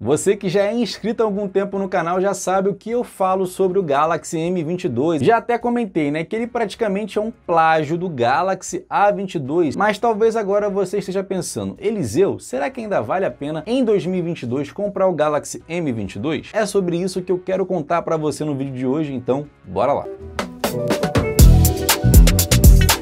Você que já é inscrito há algum tempo no canal já sabe o que eu falo sobre o Galaxy M22. Já até comentei, né, que ele praticamente é um plágio do Galaxy A22. Mas talvez agora você esteja pensando, Eliseu, será que ainda vale a pena em 2022 comprar o Galaxy M22? É sobre isso que eu quero contar para você no vídeo de hoje, então bora lá!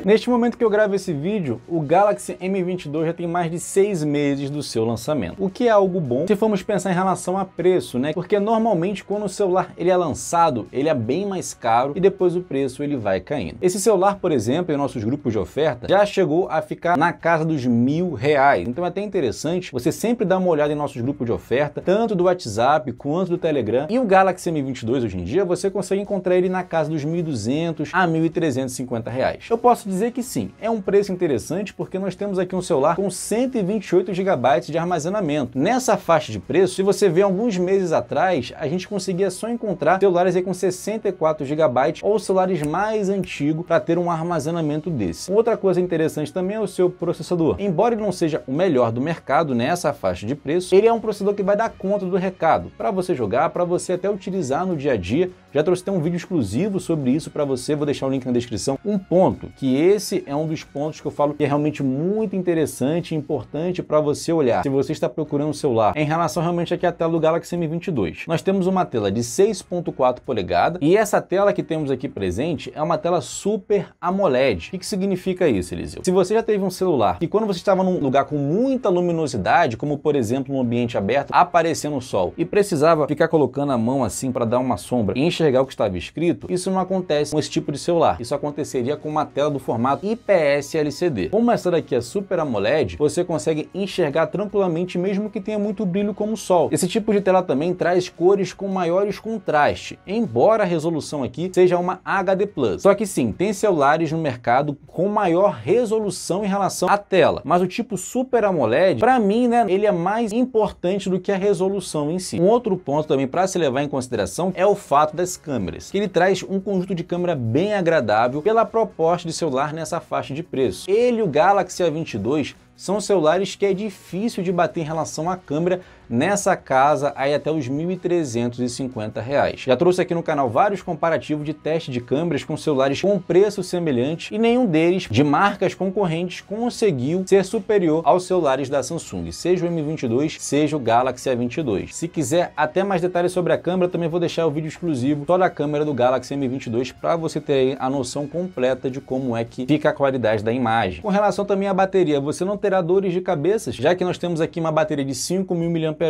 Neste momento que eu gravo esse vídeo, o Galaxy M22 já tem mais de 6 meses do seu lançamento, o que é algo bom se formos pensar em relação a preço, né? Porque normalmente quando o celular ele é lançado, ele é bem mais caro e depois o preço ele vai caindo. Esse celular, por exemplo, em nossos grupos de oferta, já chegou a ficar na casa dos R$1.000. Então é até interessante você sempre dar uma olhada em nossos grupos de oferta, tanto do WhatsApp quanto do Telegram. E o Galaxy M22 hoje em dia, você consegue encontrar ele na casa dos R$1.200 a R$1.350. Eu posso dizer que sim, é um preço interessante porque nós temos aqui um celular com 128 GB de armazenamento. Nessa faixa de preço, se você vê alguns meses atrás, a gente conseguia só encontrar celulares aí com 64 GB ou celulares mais antigos para ter um armazenamento desse. Outra coisa interessante também é o seu processador. Embora ele não seja o melhor do mercado nessa faixa de preço, ele é um processador que vai dar conta do recado para você jogar, para você até utilizar no dia a dia. Já trouxe até um vídeo exclusivo sobre isso para você, vou deixar o link na descrição. Um ponto que esse é um dos pontos que eu falo que é realmente muito interessante e importante para você olhar se você está procurando um celular em relação realmente aqui à tela do Galaxy M22. Nós temos uma tela de 6.4 polegadas e essa tela que temos aqui presente é uma tela Super AMOLED. O que significa isso, Eliseu? Se você já teve um celular que quando você estava num lugar com muita luminosidade, como por exemplo um ambiente aberto, aparecendo o sol e precisava ficar colocando a mão assim para dar uma sombra e enxergar o que estava escrito, isso não acontece com esse tipo de celular. Isso aconteceria com uma tela do formato IPS LCD. Como essa daqui é Super AMOLED, você consegue enxergar tranquilamente mesmo que tenha muito brilho como o sol. Esse tipo de tela também traz cores com maiores contrastes, embora a resolução aqui seja uma HD+. Só que sim, tem celulares no mercado com maior resolução em relação à tela, mas o tipo Super AMOLED, para mim, né, ele é mais importante do que a resolução em si. Um outro ponto também para se levar em consideração é o fato das câmeras, que ele traz um conjunto de câmera bem agradável pela proposta de celular nessa faixa de preço. Ele e o Galaxy A22 são celulares que é difícil de bater em relação à câmera nessa casa aí até os R$1.350. Já trouxe aqui no canal vários comparativos de teste de câmeras com celulares com preço semelhante e nenhum deles de marcas concorrentes conseguiu ser superior aos celulares da Samsung, seja o M22, seja o Galaxy A22. Se quiser até mais detalhes sobre a câmera, também vou deixar o vídeo exclusivo só da câmera do Galaxy M22 para você ter aí a noção completa de como é que fica a qualidade da imagem. Com relação também à bateria, você não terá dores de cabeças, já que nós temos aqui uma bateria de 5.000 mAh,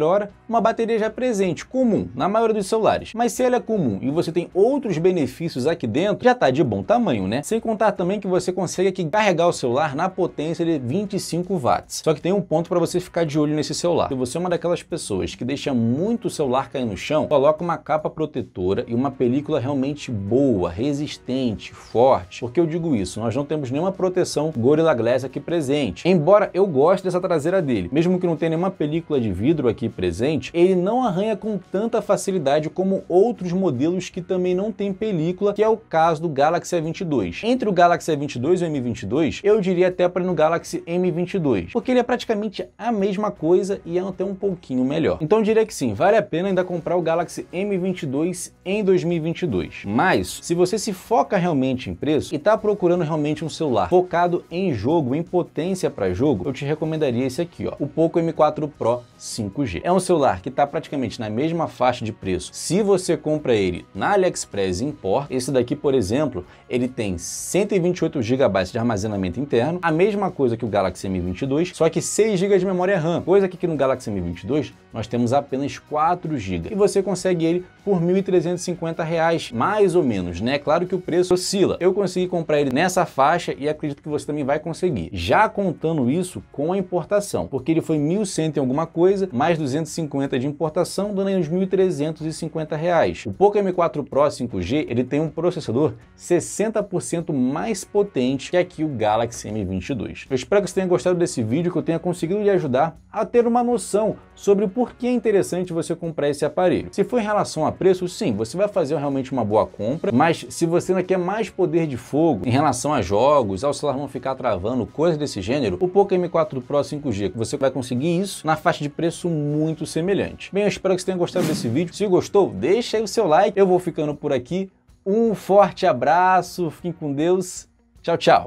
uma bateria já presente, comum, na maioria dos celulares. Mas se ela é comum e você tem outros benefícios aqui dentro, já tá de bom tamanho, né? Sem contar também que você consegue aqui carregar o celular na potência de 25 watts. Só que tem um ponto para você ficar de olho nesse celular. Se você é uma daquelas pessoas que deixa muito o celular cair no chão, coloca uma capa protetora e uma película realmente boa, resistente, forte. Por que eu digo isso? Nós não temos nenhuma proteção Gorilla Glass aqui presente. Embora eu gosto dessa traseira dele, mesmo que não tenha nenhuma película de vidro aqui presente, ele não arranha com tanta facilidade como outros modelos que também não tem película, que é o caso do Galaxy A22. Entre o Galaxy A22 e o M22, eu diria até para ir no Galaxy M22, porque ele é praticamente a mesma coisa e é até um pouquinho melhor. Então eu diria que sim, vale a pena ainda comprar o Galaxy M22 em 2022. Mas, se você se foca realmente em preço e está procurando realmente um celular focado em jogo, em potência para jogo, eu te recomendaria esse aqui, ó, o Poco M4 Pro 5G. É um celular que está praticamente na mesma faixa de preço. Se você compra ele na Aliexpress e importa, esse daqui, por exemplo, ele tem 128 GB de armazenamento interno, a mesma coisa que o Galaxy M22, só que 6 GB de memória RAM, coisa que no Galaxy M22 nós temos apenas 4 GB. E você consegue ele por R$1.350, mais ou menos, né? Claro que o preço oscila. Eu consegui comprar ele nessa faixa e acredito que você também vai conseguir. Já contando isso, com a importação, porque ele foi 1.100 e alguma coisa, mais 250 de importação, dando aí uns R$1.350. O Poco M4 Pro 5G, ele tem um processador 60% mais potente que aqui o Galaxy M22. Eu espero que você tenha gostado desse vídeo, que eu tenha conseguido lhe ajudar a ter uma noção sobre o porquê é interessante você comprar esse aparelho. Se for em relação a preço, sim, você vai fazer realmente uma boa compra, mas se você ainda quer mais poder de fogo em relação a jogos, ao celular não ficar travando, coisas desse gênero, o Poco M4 Pro 5G, que você vai conseguir isso na faixa de preço muito semelhante. Bem, eu espero que você tenha gostado desse vídeo. Se gostou, deixa aí o seu like. Eu vou ficando por aqui. Um forte abraço, fiquem com Deus. Tchau, tchau.